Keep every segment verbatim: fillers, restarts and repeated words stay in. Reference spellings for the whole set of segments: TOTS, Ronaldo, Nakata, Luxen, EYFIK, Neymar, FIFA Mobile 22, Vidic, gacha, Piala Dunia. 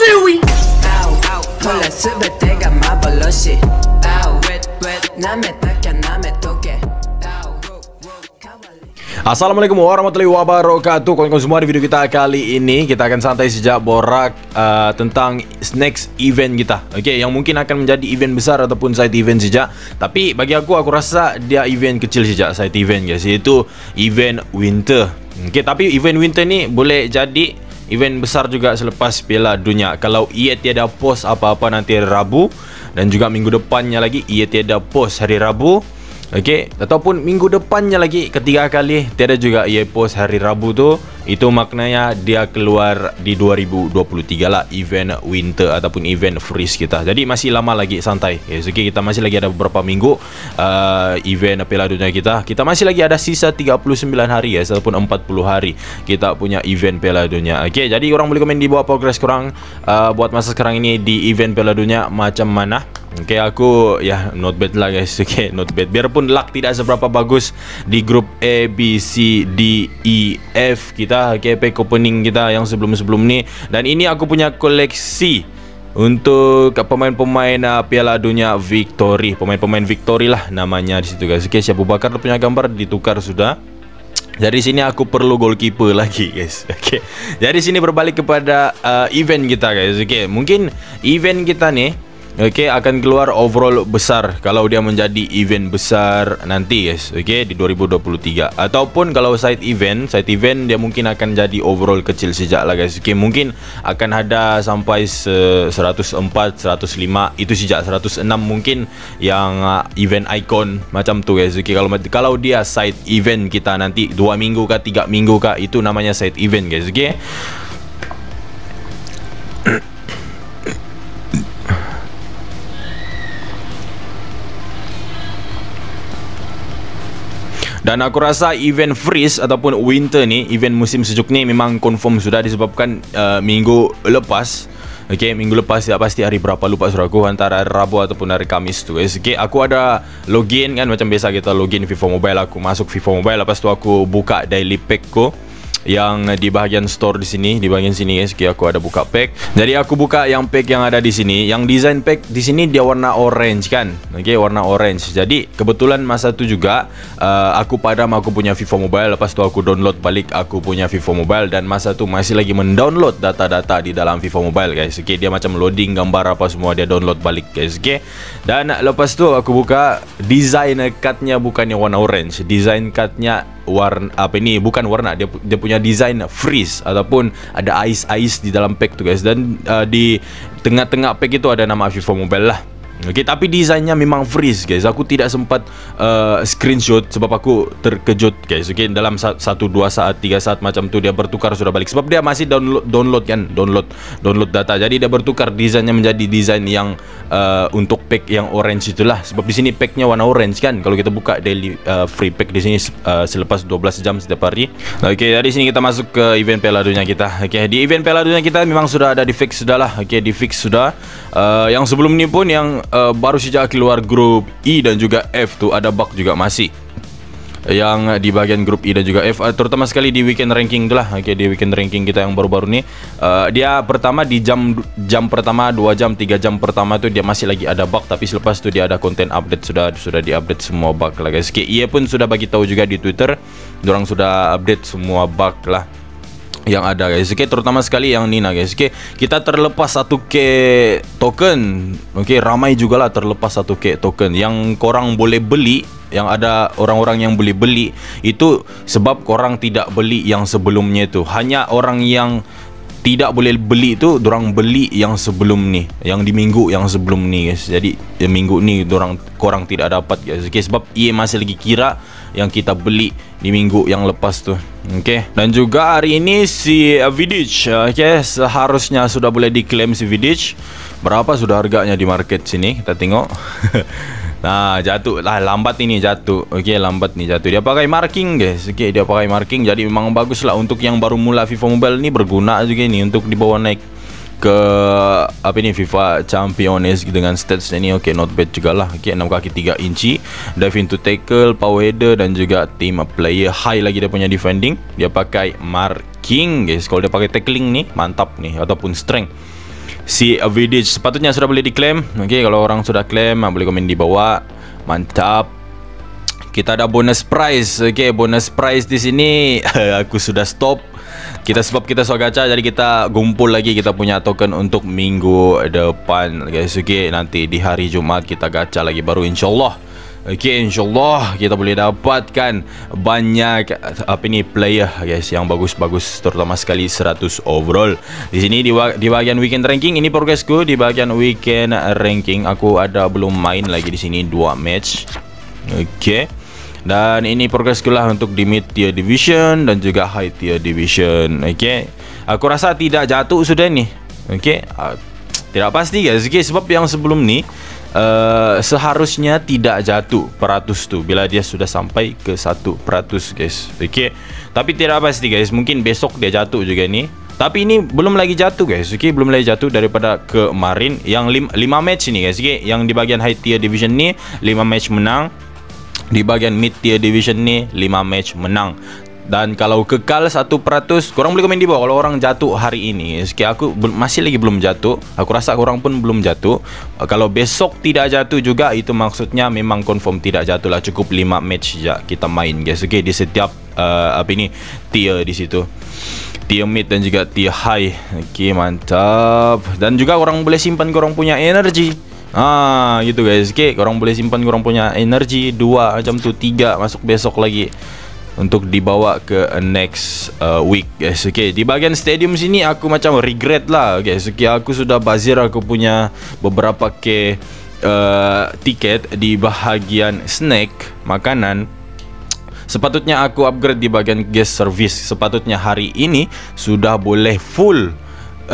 Suey. Assalamualaikum warahmatullahi wabarakatuh. Kawan-kawan semua, di video kita kali ini kita akan santai sejak borak uh, tentang next event kita. Oke, okay, yang mungkin akan menjadi event besar ataupun side event sejak. Tapi bagi aku, aku rasa dia event kecil sejak side event guys. Itu event winter. Oke, okay, tapi event winter ni boleh jadi event besar juga selepas Piala Dunia. Kalau ia tiada post apa-apa nanti hari Rabu, dan juga minggu depannya lagi ia tiada post hari Rabu. Okey, ataupun minggu depannya lagi ketiga kali tiada juga ia post hari Rabu tu. Itu maknanya dia keluar di dua ribu dua puluh tiga lah event winter ataupun event freeze kita. Jadi masih lama lagi, santai. Yes, okey, kita masih lagi ada beberapa minggu uh, event Piala Dunia kita. Kita masih lagi ada sisa tiga puluh sembilan hari ya, ataupun empat puluh hari kita punya event Piala Dunia. Okey, jadi korang boleh komen di bawah progress korang uh, buat masa sekarang ini di event Piala Dunia macam mana. Okay, aku ya not bad lah guys. Okay, not bad. Biarpun luck tidak seberapa bagus di grup A, B, C, D, E, F kita. Okay, pack opening kita yang sebelum-sebelum ni. Dan ini aku punya koleksi untuk pemain-pemain uh, Piala Dunia Victory. Pemain-pemain Victory lah namanya di situ guys. Okay, siapa bakar punya gambar ditukar sudah. Jadi sini aku perlu goalkeeper lagi guys. Okay, jadi sini berbalik kepada uh, event kita guys. Okay, mungkin event kita ni okey, akan keluar overall besar kalau dia menjadi event besar nanti guys. Okey, di dua ribu dua puluh tiga. Ataupun kalau side event, side event dia mungkin akan jadi overall kecil sejak lah guys. Okey, mungkin akan ada sampai seratus empat, seratus lima, itu sejak seratus enam mungkin yang uh, event icon macam tu guys. Okey, kalau kalau dia side event kita nanti dua minggu kah, tiga minggu kah, itu namanya side event guys. Okey. Dan aku rasa event freeze ataupun winter ni, event musim sejuk ni memang confirm sudah, disebabkan uh, minggu lepas. Okey, minggu lepas tak pasti hari berapa, lupa suruh aku, antara hari Rabu ataupun hari Kamis tu guys. Okey, aku ada login kan, macam biasa kita login FIFA Mobile. Aku masuk FIFA Mobile, lepas tu aku buka daily pack ku yang di bahagian store di sini, di bahagian sini guys. Okay, aku ada buka pack. Jadi aku buka yang pack yang ada di sini, yang design pack di sini dia warna orange kan. Okey, warna orange. Jadi kebetulan masa tu juga uh, aku padam aku punya FIFA Mobile, lepas tu aku download balik aku punya FIFA Mobile, dan masa tu masih lagi mendownload data-data di dalam FIFA Mobile guys. Okey, dia macam loading gambar apa semua, dia download balik guys. Okey, dan lepas tu aku buka design cardnya, bukannya warna orange. Design cardnya warna apa ini, bukan warna, dia, dia punya design freeze ataupun ada ice-ice di dalam pack tu guys. Dan uh, di tengah-tengah pack itu ada nama FIFA Mobile lah. Okey, tapi desainnya memang freeze guys. Aku tidak sempat uh, screenshot sebab aku terkejut guys. Okey, dalam satu dua saat tiga saat macam tu dia bertukar sudah balik, sebab dia masih download download kan, download download data. Jadi dia bertukar desainnya menjadi desain yang uh, untuk pack yang orange itulah, sebab di sini packnya warna orange kan. Kalau kita buka daily uh, free pack di sini uh, selepas dua belas jam setiap hari. Okey, dari sini kita masuk ke event Piala Dunia kita. Okey, di event Piala Dunia kita memang sudah ada di fix sudahlah. Okey, di fix sudah. Uh, yang sebelum ni pun yang Uh, baru sejak keluar grup E dan juga F tu ada bug juga masih, yang di bahagian grup E dan juga F, uh, terutama sekali di weekend ranking tu lah. Okay, di weekend ranking kita yang baru-baru ni uh, dia pertama di jam jam pertama, dua jam tiga jam pertama tu dia masih lagi ada bug, tapi selepas tu dia ada konten update sudah, sudah di-update semua bug lah guys. Okay, E A pun sudah bagi tahu juga di Twitter, diorang sudah update semua bug lah yang ada guys. Okay, terutama sekali yang Nina guys. Okay, kita terlepas satu K token. Okay, ramai jugalah terlepas satu K token. Yang korang boleh beli, yang ada orang-orang yang boleh beli, itu sebab korang tidak beli yang sebelumnya itu. Hanya orang yang tidak boleh beli tu, dorang beli yang sebelum ni, yang di minggu yang sebelum ni guys. Jadi minggu ni dorang korang tidak dapat guys. Okay, sebab E A masih lagi kira yang kita beli di minggu yang lepas tu. Okay, dan juga hari ini si Vidic, okay, seharusnya sudah boleh diklaim si Vidic. Berapa sudah harganya di market sini, kita tengok. Nah, jatuh lah, lambat ini jatuh. Okey, lambat ni jatuh. Dia pakai marking guys. Okey, dia pakai marking. Jadi memang bagus lah untuk yang baru mula FIFA Mobile ni, berguna juga ni untuk dibawa naik ke apa ni, FIFA Champions dengan stats ni. Okey, not bad jugalah. Okey, enam kaki tiga inci, dive into tackle, power header, dan juga team player high lagi dia punya defending. Dia pakai marking guys. Kalau dia pakai tackling ni mantap ni, ataupun strength. si Vidic. Sepatutnya sudah boleh diklaim. Oke, okay, kalau orang sudah klaim boleh komen di bawah. Mantap. Kita ada bonus prize. Oke, okay, bonus prize di sini aku sudah stop. Kita sebab kita soal gacha, jadi kita kumpul lagi kita punya token untuk minggu depan, guys. Oke, okay, nanti di hari Jumat kita gacha lagi baru insyaallah. Oke, okay, insyaallah kita boleh dapatkan banyak apa ini player, guys, yang bagus-bagus, terutama sekali seratus overall. Di sini di, di bahagian weekend ranking ini progresku di bahagian weekend ranking aku ada belum main lagi di sini dua match. Oke. Okay. Dan ini progres kulah untuk di mid tier division dan juga high tier division. Oke, okay. Aku rasa tidak jatuh sudah nih. Oke, okay. uh, tidak pasti guys. Oke, okay, sebab yang sebelum ni uh, seharusnya tidak jatuh peratus tu bila dia sudah sampai ke satu peratus guys. Oke, okay. Tapi tidak pasti guys. Mungkin besok dia jatuh juga nih. Tapi ini belum lagi jatuh guys. Oke, okay. Belum lagi jatuh daripada kemarin yang lima match ini guys. Oke, okay. Yang di bagian high tier division ni lima match menang. Di bagian mid tier division ni lima match menang. Dan kalau kekal satu peratus, korang boleh komen di bawah kalau orang jatuh hari ini. Okey, aku masih lagi belum jatuh. Aku rasa korang pun belum jatuh. Kalau besok tidak jatuh juga, itu maksudnya memang confirm tidak jatuh lah. Cukup lima match saja kita main guys. Okey, di setiap uh, apa ini tier di situ. Tier mid dan juga tier high. Okey, mantap. Dan juga orang boleh simpan korang punya energi. Ah, gitu guys. Oke, okay, korang boleh simpan korang punya energi dua macam tu, tiga masuk besok lagi untuk dibawa ke next uh, week guys. Oke, okay, di bahagian stadium sini aku macam regret lah guys. Oke, okay, aku sudah bazir aku punya beberapa ke uh, tiket di bahagian snack, makanan. Sepatutnya aku upgrade di bahagian guest service. Sepatutnya hari ini sudah boleh full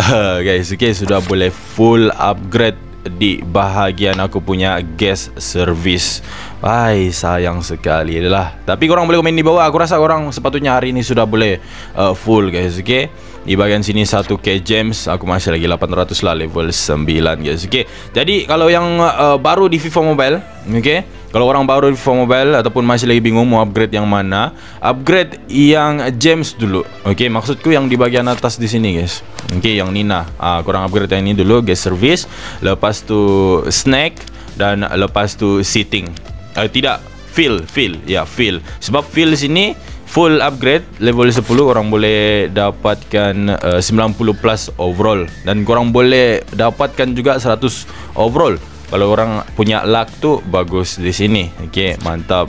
uh, guys. Oke, okay, sudah boleh full upgrade di bahagian aku punya guest service. Ay, sayang sekali lah. Tapi korang boleh komen di bawah. Aku rasa korang sepatutnya hari ini sudah boleh uh, full guys. Oke, okay? Di bahagian sini satu K gems. Aku masih lagi lapan ratus lah, level sembilan guys. Oke, okay? Jadi kalau yang uh, baru di FIFA Mobile, oke, okay? Kalau orang baru di FIFA Mobile ataupun masih lagi bingung mau upgrade yang mana, upgrade yang gems dulu. Oke, okay? Maksudku yang di bahagian atas di sini guys. Oke, okay, yang Nina. Ah, korang upgrade yang ini dulu, guest service. Lepas tu snack dan lepas tu seating. Eh, tidak, fill, fill. Ya, fill. Sebab fill sini full upgrade level sepuluh, orang boleh dapatkan uh, sembilan puluh plus overall dan korang boleh dapatkan juga seratus overall. Kalau orang punya luck tu bagus di sini. Oke, okay, mantap.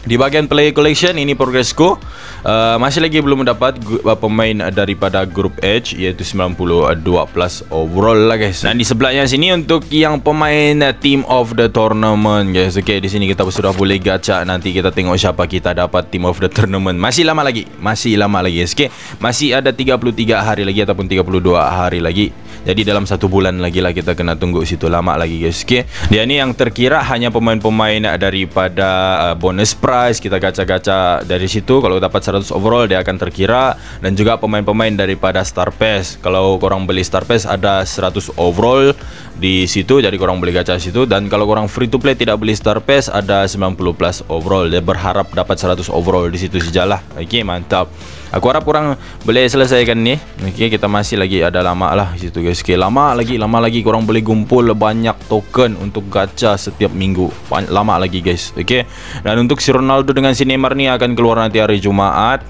Di bahagian player collection ini progresku. Uh, masih lagi belum mendapat pemain daripada grup H, yaitu sembilan puluh dua plus overall lah guys. Dan di sebelahnya sini untuk yang pemain team of the tournament guys. Oke, okay, di sini kita sudah boleh gacha. Nanti kita tengok siapa kita dapat team of the tournament. Masih lama lagi, masih lama lagi guys. Oke, okay? Masih ada tiga puluh tiga hari lagi ataupun tiga puluh dua hari lagi. Jadi dalam satu bulan lagi lah kita kena tunggu situ, lama lagi guys. Oke, okay? Dia ni yang terkira hanya pemain-pemain daripada uh, bonus prize. Kita gacha-gacha dari situ. Kalau dapat seratus overall dia akan terkira, dan juga pemain-pemain daripada Star Pass. Kalau korang beli Star Pass ada seratus overall di situ, jadi korang boleh gacha di situ. Dan kalau korang free to play tidak beli Star Pass ada sembilan puluh plus overall. Dia berharap dapat seratus overall di situ sajalah. Oke, okay, mantap. Aku harap korang boleh selesaikan ni. Oke, okay, kita masih lagi ada lama lah di situ guys. Oke, okay, lama lagi, lama lagi korang boleh kumpul banyak token untuk gacha setiap minggu. Lama lagi guys. Oke, okay? Dan untuk si Ronaldo dengan si Neymar ni akan keluar nanti hari Jumaat.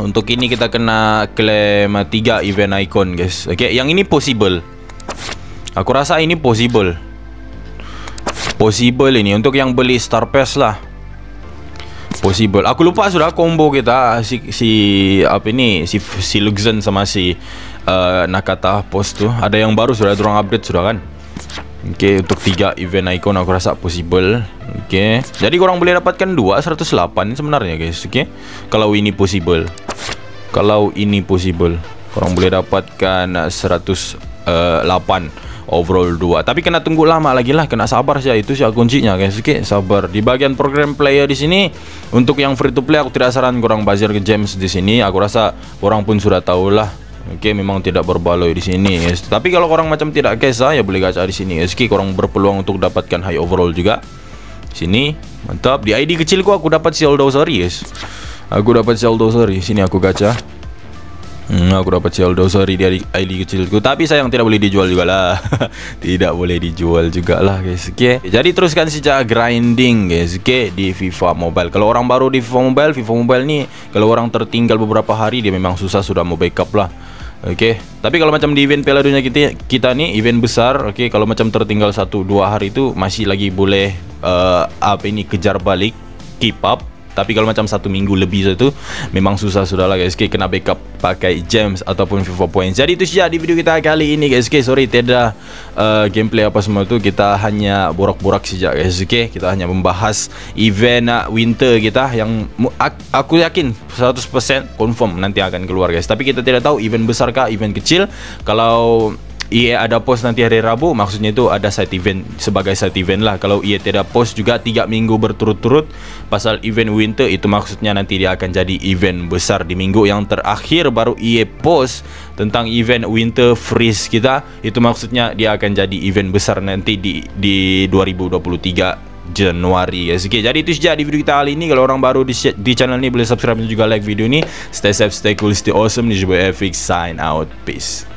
Untuk ini kita kena klaim tiga event icon guys. Oke, okay, yang ini possible. Aku rasa ini possible. Possible ini untuk yang beli Star Pass lah. Possible. Aku lupa sudah combo kita si si apa ini si si Luxen sama si uh, Nakata post tu. Ada yang baru sudah, dorang update sudah kan. Oke, okay, untuk tiga event icon aku rasa possible. Oke, okay. Jadi korang boleh dapatkan dua seratus lapan sebenarnya guys. Oke, okay. Kalau ini possible. Kalau ini possible, korang boleh dapatkan seratus lapan overall dua. Tapi kena tunggu lama lagi lah, kena sabar saja, itu sih kuncinya guys. Oke, okay, sabar. Di bagian program player di sini untuk yang free to play aku tidak saran korang bazir ke gems di sini. Aku rasa orang pun sudah tahulah. Oke, okay, memang tidak berbaloi di sini guys. Tapi kalau korang macam tidak kisah ya boleh gacha di sini guys. Oke, okay, korang berpeluang untuk dapatkan high overall juga. Sini, mantap. Di I D kecilku aku dapat Saldo Sari guys. Aku dapat Saldo Sari. Sini aku gacha. Hmm, aku dapat saldo sorry dari I D kecilku, tapi sayang tidak boleh dijual juga lah. Tidak boleh dijual juga lah guys. Oke, okay. Jadi teruskan secara grinding guys. Oke, okay. Di FIFA Mobile. Kalau orang baru di FIFA Mobile, FIFA Mobile nih kalau orang tertinggal beberapa hari dia memang susah, sudah mau backup lah. Oke, okay. Tapi kalau macam di event Piala Dunia kita, kita nih event besar, oke okay, kalau macam tertinggal satu dua hari itu masih lagi boleh uh, apa ini kejar balik, keep up. Tapi kalau macam satu minggu lebih itu memang susah sudah lah guys. Oke, okay, kena backup pakai gems ataupun FIFA points. Jadi itu saja di video kita kali ini guys. Oke, okay, sorry tidak uh, gameplay apa semua itu, kita hanya borak-borak saja guys. Oke, okay, kita hanya membahas event uh, winter kita yang aku yakin seratus persen confirm nanti akan keluar guys. Tapi kita tidak tahu event besar kah, event kecil. Kalau E A ada post nanti hari Rabu, maksudnya itu ada side event, sebagai side event lah. Kalau E A tidak post juga tiga minggu berturut-turut pasal event winter itu, maksudnya nanti dia akan jadi event besar. Di minggu yang terakhir baru E A post tentang event winter freeze kita, itu maksudnya dia akan jadi event besar nanti di, di dua ribu dua puluh tiga Januari guys. Oke, jadi itu saja di video kita kali ini. Kalau orang baru di, di channel ini boleh subscribe dan juga like video ini. Stay safe, stay cool, stay awesome. This is E Y F I K sign out, peace.